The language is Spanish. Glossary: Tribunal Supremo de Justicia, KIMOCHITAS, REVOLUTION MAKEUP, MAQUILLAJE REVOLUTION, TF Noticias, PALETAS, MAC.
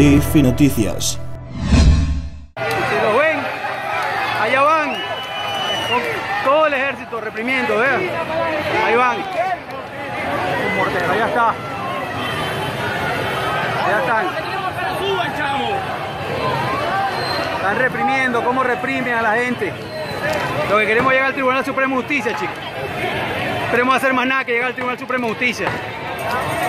TF Noticias. Si los ven, allá van, con todo el ejército reprimiendo, vean, ahí van. Allá está. Allá están. Están reprimiendo, cómo reprimen a la gente. Lo que queremos es llegar al Tribunal Supremo de Justicia, chicos. No queremos hacer más nada que llegar al Tribunal Supremo de Justicia.